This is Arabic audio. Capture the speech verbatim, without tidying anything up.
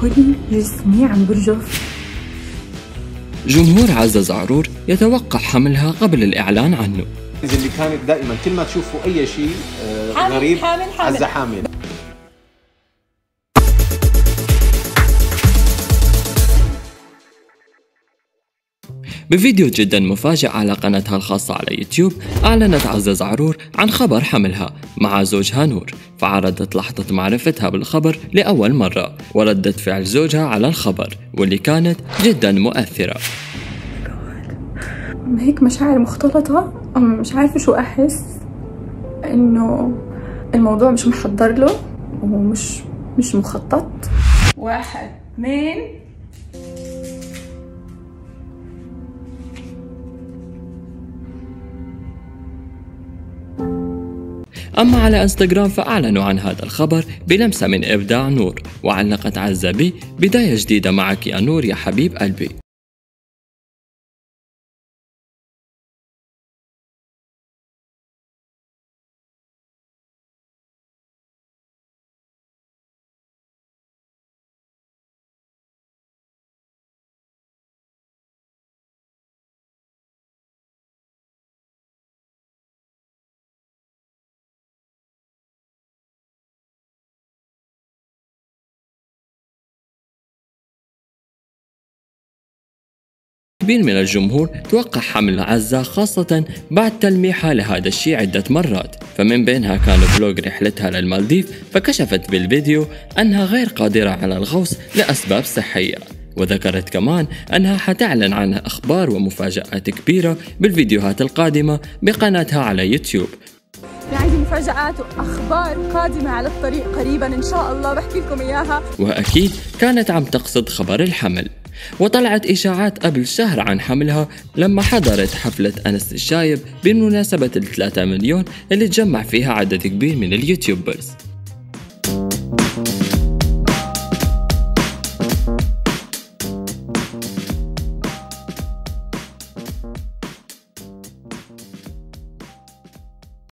كل جسمي عم برجف. جمهور عزة زعرور يتوقع حملها قبل الإعلان عنه. اللي كانت دائما كل ما تشوفوا أي شيء غريب حامل حامل حامل. عزة حامل. بفيديو جدا مفاجئ على قناتها الخاصة على يوتيوب، أعلنت عزة زعرور عن خبر حملها مع زوجها نور، فعرضت لحظة معرفتها بالخبر لأول مرة وردة فعل زوجها على الخبر واللي كانت جدا مؤثرة. هيك مشاعر مختلطة، مش عارفة شو أحس، إنه الموضوع مش محضر له ومش مش مخطط. واحد اثنين أما على انستغرام فأعلنوا عن هذا الخبر بلمسة من إبداع نور، وعلقت عزة بي بداية جديدة معك يا نور يا حبيب قلبي. كثير من الجمهور توقع حمل عزة، خاصة بعد تلميحها لهذا الشيء عدة مرات، فمن بينها كان فلوج رحلتها للمالديف، فكشفت بالفيديو أنها غير قادرة على الغوص لأسباب صحية، وذكرت كمان أنها حتعلن عن أخبار ومفاجآت كبيرة بالفيديوهات القادمة بقناتها على يوتيوب. عندي مفاجآت وأخبار قادمة على الطريق قريبا إن شاء الله بحكي لكم إياها. وأكيد كانت عم تقصد خبر الحمل، وطلعت إشاعات قبل شهر عن حملها لما حضرت حفلة أنس الشايب بمناسبة الثلاثة مليون اللي تجمع فيها عدد كبير من اليوتيوبرز.